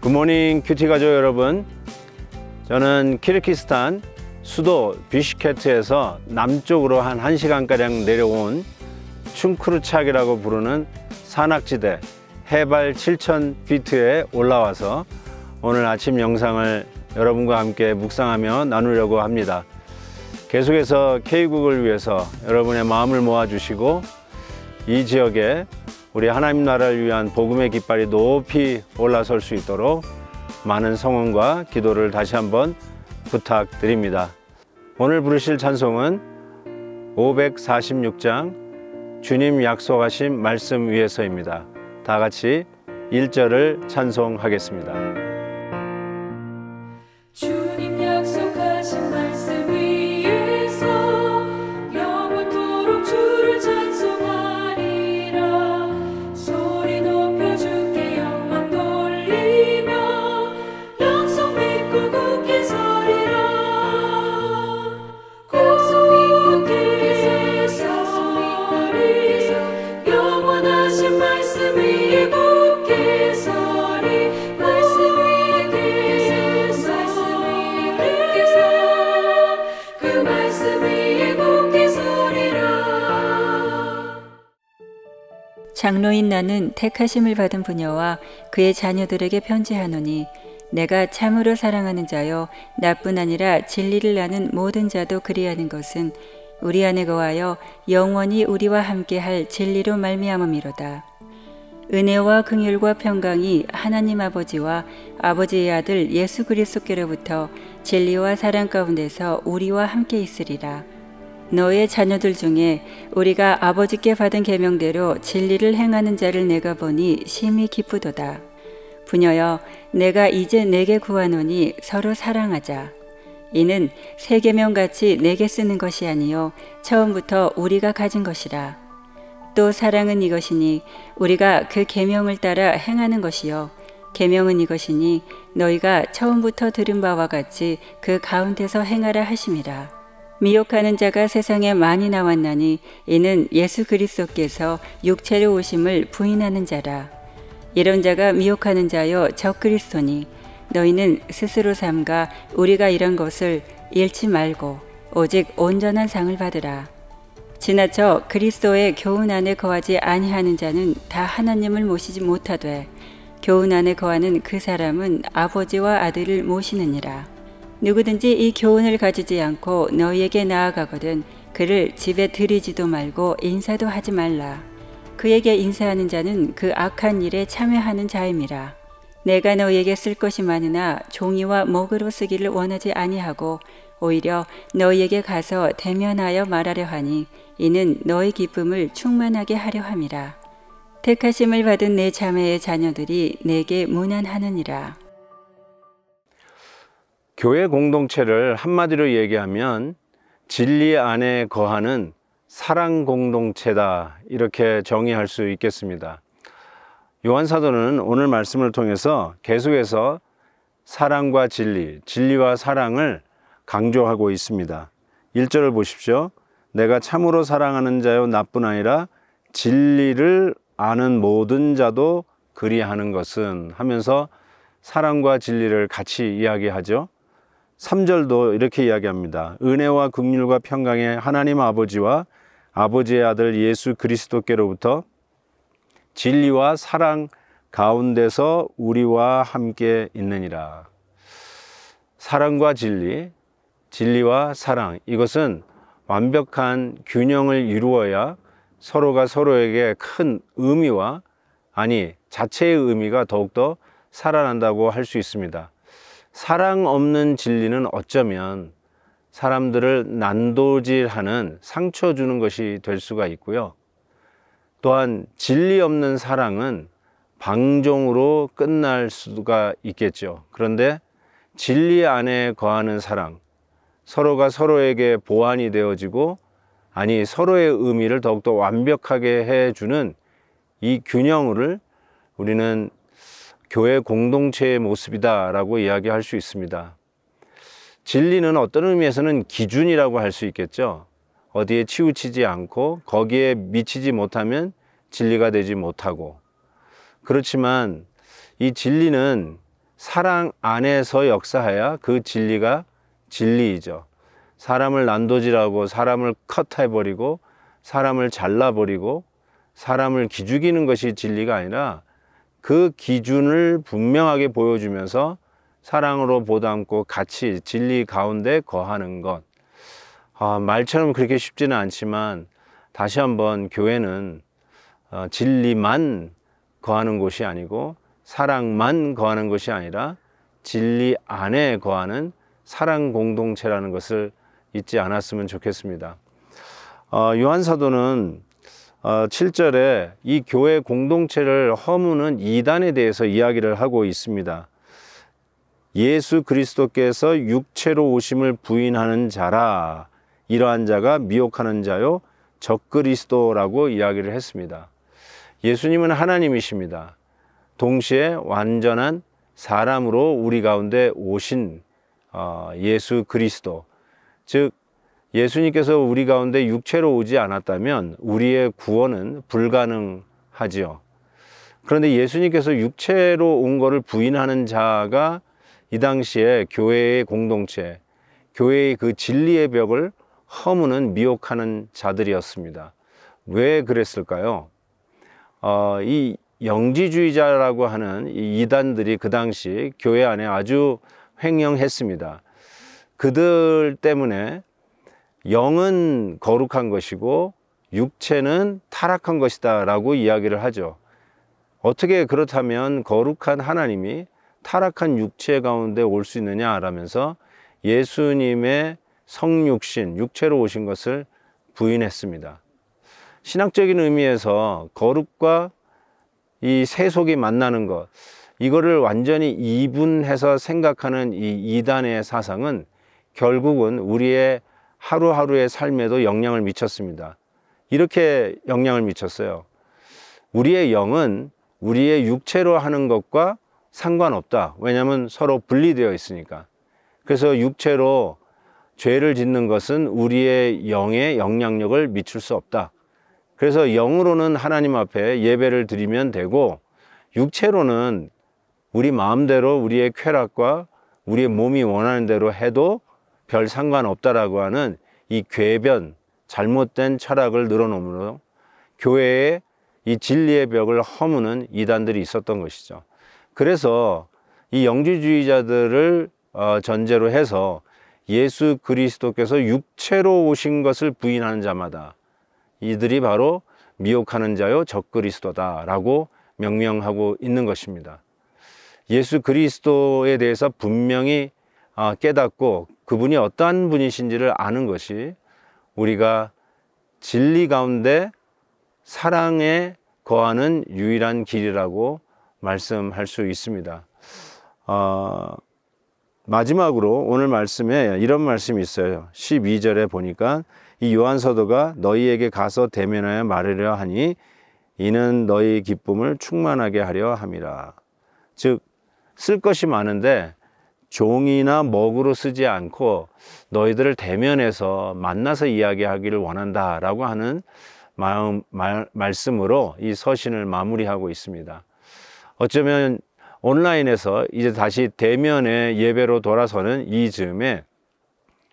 굿모닝 큐티 가족 여러분, 저는 키르기스스탄 수도 비슈케크에서 남쪽으로 한 1시간가량 내려온 춘크루착이라고 부르는 산악지대 해발 7,000피트에 올라와서 오늘 아침 영상을 여러분과 함께 묵상하며 나누려고 합니다. 계속해서 K국을 위해서 여러분의 마음을 모아주시고 이 지역에 우리 하나님 나라를 위한 복음의 깃발이 높이 올라설 수 있도록 많은 성원과 기도를 다시 한번 부탁드립니다. 오늘 부르실 찬송은 546장 주님 약속하신 말씀 위에서입니다. 다 같이 1절을 찬송하겠습니다. 장로인 나는 택하심을 받은 부녀와 그의 자녀들에게 편지하노니, 내가 참으로 사랑하는 자여 나뿐 아니라 진리를 아는 모든 자도 그리하는 것은 우리 안에 거하여 영원히 우리와 함께할 진리로 말미암음이로다. 은혜와 긍휼과 평강이 하나님 아버지와 아버지의 아들 예수 그리스도께로부터 진리와 사랑 가운데서 우리와 함께 있으리라. 너의 자녀들 중에 우리가 아버지께 받은 계명대로 진리를 행하는 자를 내가 보니 심히 기쁘도다. 부녀여, 내가 이제 내게 구하노니 서로 사랑하자. 이는 새 계명같이 내게 쓰는 것이 아니요 처음부터 우리가 가진 것이라. 또 사랑은 이것이니 우리가 그 계명을 따라 행하는 것이요, 계명은 이것이니 너희가 처음부터 들은 바와 같이 그 가운데서 행하라 하심이라. 미혹하는 자가 세상에 많이 나왔나니 이는 예수 그리스도께서 육체로 오심을 부인하는 자라. 이런 자가 미혹하는 자여 적 그리스도니, 너희는 스스로 삼가 우리가 이런 것을 잃지 말고 오직 온전한 상을 받으라. 지나쳐 그리스도의 교훈 안에 거하지 아니하는 자는 다 하나님을 모시지 못하되, 교훈 안에 거하는 그 사람은 아버지와 아들을 모시느니라. 누구든지 이 교훈을 가지지 않고 너희에게 나아가거든 그를 집에 들이지도 말고 인사도 하지 말라. 그에게 인사하는 자는 그 악한 일에 참여하는 자임이라. 내가 너희에게 쓸 것이 많으나 종이와 목으로 쓰기를 원하지 아니하고 오히려 너희에게 가서 대면하여 말하려 하니, 이는 너희 기쁨을 충만하게 하려 함이라. 택하심을 받은 내 자매의 자녀들이 내게 문안하느니라. 교회 공동체를 한마디로 얘기하면 진리 안에 거하는 사랑 공동체다, 이렇게 정의할 수 있겠습니다. 요한 사도는 오늘 말씀을 통해서 계속해서 사랑과 진리, 진리와 사랑을 강조하고 있습니다. 1절을 보십시오. 내가 참으로 사랑하는 자요 나뿐 아니라 진리를 아는 모든 자도 그리하는 것은, 하면서 사랑과 진리를 같이 이야기하죠. 3절도 이렇게 이야기합니다. 은혜와 긍휼과 평강의 하나님 아버지와 아버지의 아들 예수 그리스도께로부터 진리와 사랑 가운데서 우리와 함께 있느니라. 사랑과 진리, 진리와 사랑, 이것은 완벽한 균형을 이루어야 서로가 서로에게 큰 의미와, 아니 자체의 의미가 더욱더 살아난다고 할 수 있습니다. 사랑 없는 진리는 어쩌면 사람들을 난도질하는, 상처 주는 것이 될 수가 있고요. 또한 진리 없는 사랑은 방종으로 끝날 수가 있겠죠. 그런데 진리 안에 거하는 사랑, 서로가 서로에게 보완이 되어지고 아니 서로의 의미를 더욱더 완벽하게 해주는 이 균형을 우리는 교회 공동체의 모습이다라고 이야기할 수 있습니다. 진리는 어떤 의미에서는 기준이라고 할 수 있겠죠. 어디에 치우치지 않고 거기에 미치지 못하면 진리가 되지 못하고, 그렇지만 이 진리는 사랑 안에서 역사해야 그 진리가 진리이죠. 사람을 난도질하고 사람을 컷해버리고 사람을 잘라버리고 사람을 기죽이는 것이 진리가 아니라 그 기준을 분명하게 보여주면서 사랑으로 보담고 같이 진리 가운데 거하는 것. 말처럼 그렇게 쉽지는 않지만 다시 한번 교회는 진리만 거하는 곳이 아니고 사랑만 거하는 것이 아니라 진리 안에 거하는 사랑 공동체라는 것을 잊지 않았으면 좋겠습니다. 요한 사도는 7절에 이 교회 공동체를 허무는 이단에 대해서 이야기를 하고 있습니다. 예수 그리스도께서 육체로 오심을 부인하는 자라, 이러한 자가 미혹하는 자요 적그리스도라고 이야기를 했습니다. 예수님은 하나님이십니다. 동시에 완전한 사람으로 우리 가운데 오신 예수 그리스도, 즉 예수님께서 우리 가운데 육체로 오지 않았다면 우리의 구원은 불가능하지요. 그런데 예수님께서 육체로 온 것을 부인하는 자가 이 당시에 교회의 공동체, 교회의 그 진리의 벽을 허무는 미혹하는 자들이었습니다. 왜 그랬을까요? 이 영지주의자라고 하는 이 이단들이 그 당시 교회 안에 아주 횡령했습니다. 그들 때문에 영은 거룩한 것이고 육체는 타락한 것이다 라고 이야기를 하죠. 어떻게 그렇다면 거룩한 하나님이 타락한 육체 가운데 올 수 있느냐 라면서 예수님의 성육신, 육체로 오신 것을 부인했습니다. 신학적인 의미에서 거룩과 이 세속이 만나는 것, 이거를 완전히 이분해서 생각하는 이 이단의 사상은 결국은 우리의 하루하루의 삶에도 영향을 미쳤습니다. 이렇게 영향을 미쳤어요. 우리의 영은 우리의 육체로 하는 것과 상관없다. 왜냐하면 서로 분리되어 있으니까. 그래서 육체로 죄를 짓는 것은 우리의 영에 영향력을 미칠 수 없다. 그래서 영으로는 하나님 앞에 예배를 드리면 되고, 육체로는 우리 마음대로 우리의 쾌락과 우리의 몸이 원하는 대로 해도 별 상관없다라고 하는 이 궤변, 잘못된 철학을 늘어놓으므로 교회에 이 진리의 벽을 허무는 이단들이 있었던 것이죠. 그래서 이 영지주의자들을 전제로 해서 예수 그리스도께서 육체로 오신 것을 부인하는 자마다 이들이 바로 미혹하는 자요 적그리스도다라고 명명하고 있는 것입니다. 예수 그리스도에 대해서 분명히 깨닫고 그분이 어떠한 분이신지를 아는 것이 우리가 진리 가운데 사랑에 거하는 유일한 길이라고 말씀할 수 있습니다. 마지막으로 오늘 말씀에 이런 말씀이 있어요. 12절에 보니까 이 요한 사도가 너희에게 가서 대면하여 말하려 하니 이는 너희 기쁨을 충만하게 하려 함이라. 즉, 쓸 것이 많은데 종이나 먹으로 쓰지 않고 너희들을 대면해서 만나서 이야기하기를 원한다 라고 하는 말씀으로 이 서신을 마무리하고 있습니다. 어쩌면 온라인에서 이제 다시 대면의 예배로 돌아서는 이 즈음에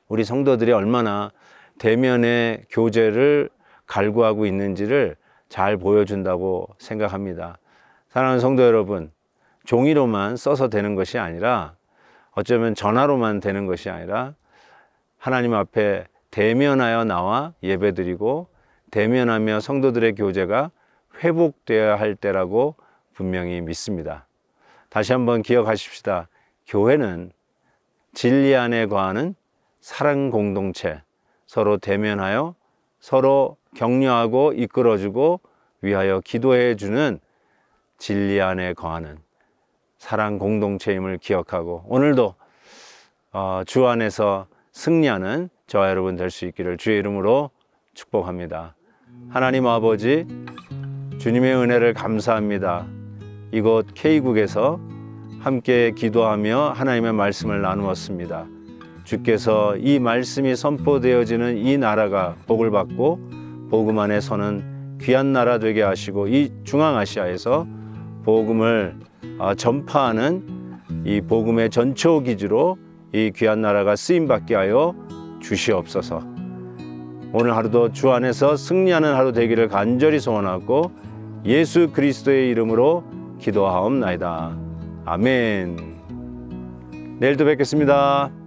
우리 성도들이 얼마나 대면의 교제를 갈구하고 있는지를 잘 보여준다고 생각합니다. 사랑하는 성도 여러분, 종이로만 써서 되는 것이 아니라, 어쩌면 전화로만 되는 것이 아니라 하나님 앞에 대면하여 나와 예배드리고 대면하며 성도들의 교제가 회복되어야 할 때라고 분명히 믿습니다. 다시 한번 기억하십시다. 교회는 진리 안에 거하는 사랑 공동체, 서로 대면하여 서로 격려하고 이끌어주고 위하여 기도해주는 진리 안에 거하는 사랑 공동체임을 기억하고, 오늘도 주 안에서 승리하는 저와 여러분 될 수 있기를 주의 이름으로 축복합니다. 하나님 아버지, 주님의 은혜를 감사합니다. 이곳 K국에서 함께 기도하며 하나님의 말씀을 나누었습니다. 주께서 이 말씀이 선포되어지는 이 나라가 복을 받고 복음 안에서는 귀한 나라 되게 하시고, 이 중앙아시아에서 복음을 전파하는 이 복음의 전초기지로 이 귀한 나라가 쓰임받게 하여 주시옵소서. 오늘 하루도 주 안에서 승리하는 하루 되기를 간절히 소원하고 예수 그리스도의 이름으로 기도하옵나이다. 아멘. 내일 또 뵙겠습니다.